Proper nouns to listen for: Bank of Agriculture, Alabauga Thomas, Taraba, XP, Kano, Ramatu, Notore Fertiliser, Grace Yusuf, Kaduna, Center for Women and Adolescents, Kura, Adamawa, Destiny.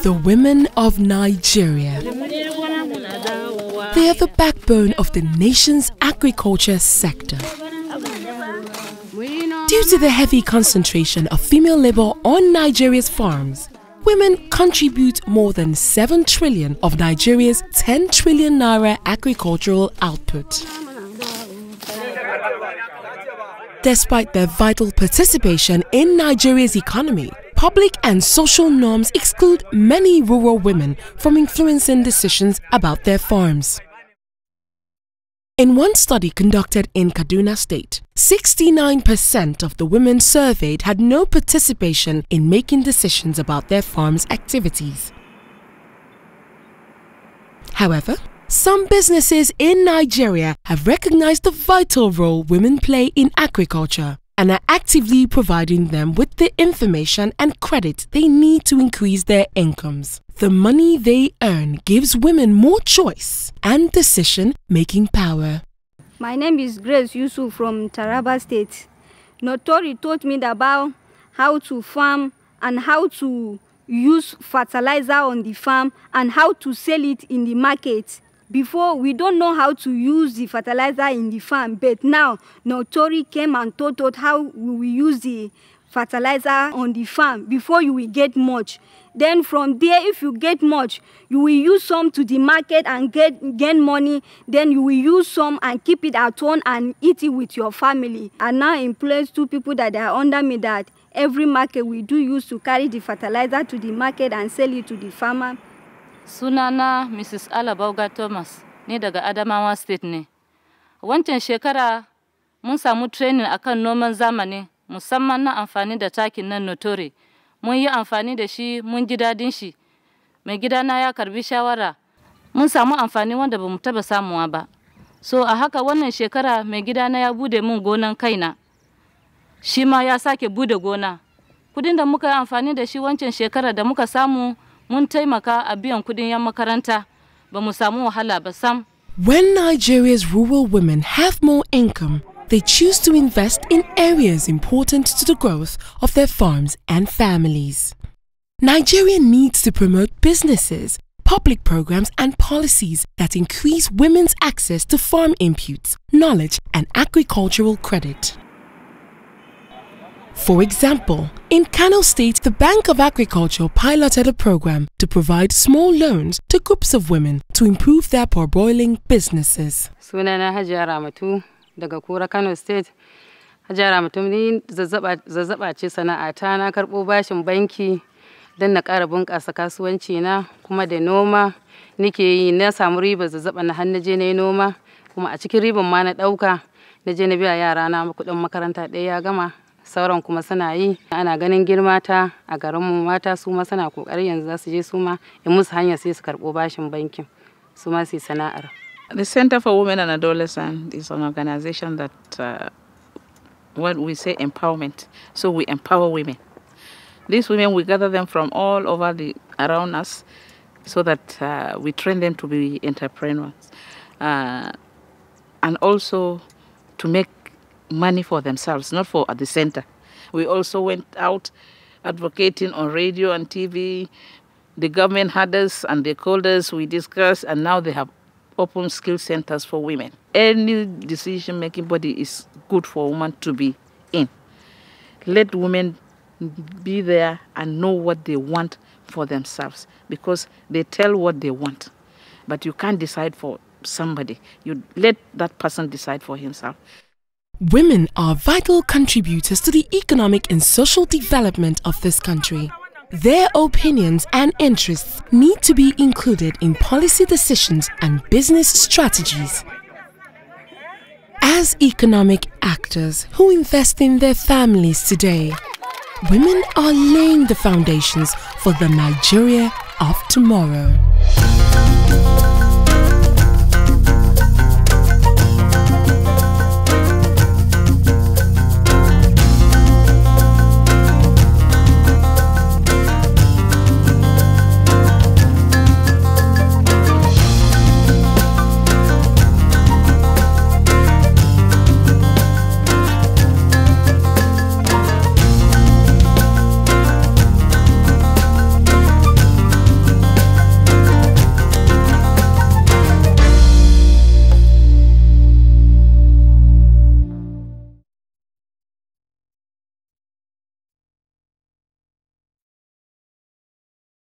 The women of Nigeria. They are the backbone of the nation's agriculture sector. Due to the heavy concentration of female labor on Nigeria's farms, women contribute more than 7 trillion of Nigeria's 10 trillion naira agricultural output. Despite their vital participation in Nigeria's economy, public and social norms exclude many rural women from influencing decisions about their farms. In one study conducted in Kaduna State, 69% of the women surveyed had no participation in making decisions about their farm's activities. However, some businesses in Nigeria have recognized the vital role women play in agriculture and are actively providing them with the information and credit they need to increase their incomes. The money they earn gives women more choice and decision-making power. My name is Grace Yusuf from Taraba State. Notore taught me about how to farm and how to use fertilizer on the farm and how to sell it in the market. Before, we don't know how to use the fertilizer in the farm, but now Notore came and taught us how we use the fertilizer on the farm before you will get much. Then from there, if you get much, you will use some to the market and gain money. Then you will use some and keep it at home and eat it with your family. And now in place, two people that are under me that every market we do use to carry the fertilizer to the market and sell it to the farmer. Sunana Mrs. Alabauga Thomas ne daga Adamawa State ne. Wancan shekara mun samu training akan noman zamani musamman na amfani da takin nan Notore. Mun yi amfani da shi mun ji dadin shi. Mai gidana ya karbi shawara. Mun samu amfani wanda bamu taba samuwa ba. So a haka wannan shekara mai gidana ya bude mun gonan kaina. Shi ma ya sake bude gona. Kudin da muka yi amfani da shi wancan shekara da muka samu mun taimaka a biyan kudin yan makaranta bamu samu wahala ba sam. When Nigeria's rural women have more income, they choose to invest in areas important to the growth of their farms and families. Nigeria needs to promote businesses, public programs and policies that increase women's access to farm inputs, knowledge and agricultural credit. For example, in Kano State, the Bank of Agriculture piloted a program to provide small loans to groups of women to improve their parboiling businesses. Sunana Hajiya Ramatu daga Kura Kano State. Hajiya Ramatu ni zazzaba ce sana'ata, na karbo bashin banki dan na ƙara bunƙasa kasuwanci na kuma da noma nake yi, na samu riba zazzaba na hannaje ne noma kuma a cikin riban ma na dauka na je na biya yara na kuɗin makaranta ɗaya ya gama sauran kuma suna yi. Ana ganin girma ta a garin mu mata su ma suna kokari yanzu za su je su ma in musu hanya sai su karbo bashin bankin su ma su sana'ar. The Center for Women and Adolescents is an organization that, when we say empowerment, so we empower women. These women, we gather them from all over around us so that we train them to be entrepreneurs and also to make money for themselves, not for at the center. We also went out advocating on radio and TV. The government had us and they called us, we discussed, and now they have open skill centers for women. Any decision-making body is good for a woman to be in. Let women be there and know what they want for themselves, because they tell what they want, but you can't decide for somebody. You let that person decide for himself. Women are vital contributors to the economic and social development of this country. Their opinions and interests need to be included in policy decisions and business strategies. As economic actors who invest in their families today, women are laying the foundations for the Nigeria of tomorrow.